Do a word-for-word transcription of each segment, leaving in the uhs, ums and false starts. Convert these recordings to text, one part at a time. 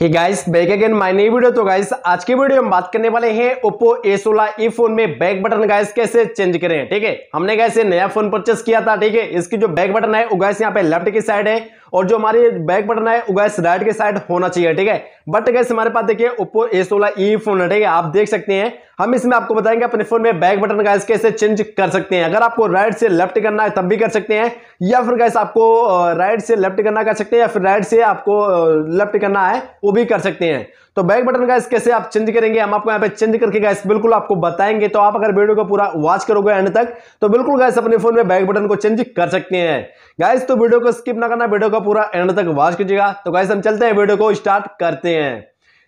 Hey guys back again my नई video. तो guys आज की वीडियो हम बात करने वाले हैं ओप्पो ए सोलह ई फोन में बैक बटन गाइस कैसे चेंज करें। ठीक है, हमने गाइस ये नया फोन परचेस किया था। ठीक है, इसकी जो बैक बटन है वो गाइस यहाँ पे लेफ्ट की साइड है और जो हमारी बैक बटन है वो गाइस राइट के साइड होना चाहिए। ठीक है, बट गाइस हमारे पास देखिए ओप्पो ए सोलह ई फोन है। ठीक है, आप देख सकते हैं। हम इसमें आपको बताएंगे अपने फोन में बैक बटन गाइस कैसे चेंज कर सकते हैं। अगर आपको राइट से लेफ्ट करना है तब भी कर सकते हैं, या फिर गाइस आपको राइट से लेफ्ट करना कर सकते हैं, या फिर राइट से आपको लेफ्ट करना है वो भी कर सकते हैं। तो बैक बटन गाइस कैसे आप चेंज करेंगे हम आपको यहाँ पे चेंज करके गाइस बिल्कुल आपको बताएंगे। तो आप अगर वीडियो को पूरा वॉच करोगे एंड तक तो बिल्कुल गाइस अपने फोन में बैक बटन को चेंज कर सकते हैं गाइस। तो वीडियो को स्किप ना करना, वीडियो को पूरा एंड तक वॉच कीजिएगा। तो गाइस हम चलते हैं, वीडियो को स्टार्ट करते हैं।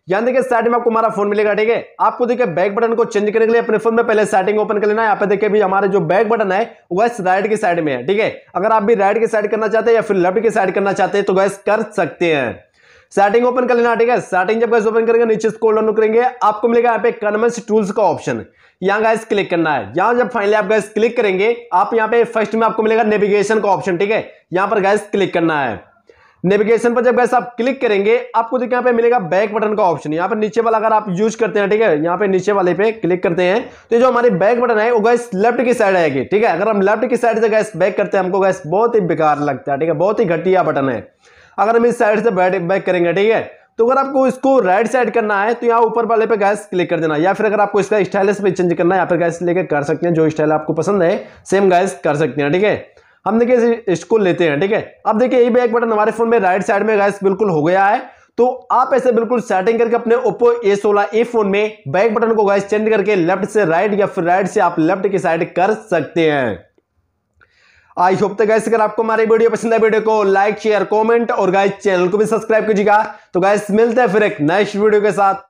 यहाँ देखिए साइड में आपको हमारा फोन मिलेगा। ठीक है, आपको देखिए बैक बटन को चेंज करने के लिए अपने फोन में पहले सेटिंग ओपन कर लेना है। यहाँ पे देखिए भी हमारे जो बैक बटन है वो गैस राइट की साइड में है। ठीक है, अगर आप भी राइट की साइड करना चाहते हैं या फिर लेफ्ट की साइड करना चाहते हैं तो गैस कर सकते हैं। सेटिंग ओपन कर लेना। ठीक है, सेटिंग जब गैस ओपन करेंगे नीचे स्क्रॉल डाउन करेंगे, आपको मिलेगा यहाँ पे कन्वेंस टूल्स का ऑप्शन। यहाँ गैस क्लिक करना है। यहाँ जब फाइनली आप गैस क्लिक करेंगे आप यहाँ पे फर्स्ट में आपको मिलेगा नेविगेशन का ऑप्शन। ठीक है, यहाँ पर गैस क्लिक करना है। नेविगेशन पर जब गैस आप क्लिक करेंगे आपको देखिए यहाँ पे मिलेगा बैक बटन का ऑप्शन। यहाँ पर नीचे वाला अगर आप यूज करते हैं, ठीक है, यहाँ पे नीचे वाले पे क्लिक करते हैं तो जो हमारी बैक बटन है वो गैस लेफ्ट की साइड आएगी। ठीक है, अगर हम लेफ्ट की साइड से गैस बैक करते हैं हमको गैस बहुत ही बेकार लगता है। ठीक है, बहुत ही घटिया बटन है। अगर हम इस साइड से बैक करेंगे, ठीक है, तो अगर आपको इसको राइट साइड करना है तो यहाँ ऊपर वाले पे गैस क्लिक कर देना, या फिर अगर आपको इसका स्टाइल पे चेंज करना है यहाँ पर गैस लेके कर सकते हैं। जो स्टाइल आपको पसंद है सेम गैस कर सकते हैं। ठीक है, हम देखिए इसको लेते हैं। ठीक है, अब देखिए ये बैक बटन हमारे फोन में राइट साइड में गैस बिल्कुल हो गया है। तो आप ऐसे बिल्कुल सेटिंग करके अपने ओप्पो ए सोलह ई फोन में बैक बटन को गैस चेंज करके लेफ्ट से राइट या फिर राइट से आप लेफ्ट की साइड कर सकते हैं। आई होप तो गाइस अगर आपको हमारी वीडियो पसंद है वीडियो को लाइक शेयर कमेंट और गाइस चैनल को भी सब्सक्राइब कीजिएगा। तो गाइस मिलते हैं फिर एक नेक्स्ट वीडियो के साथ।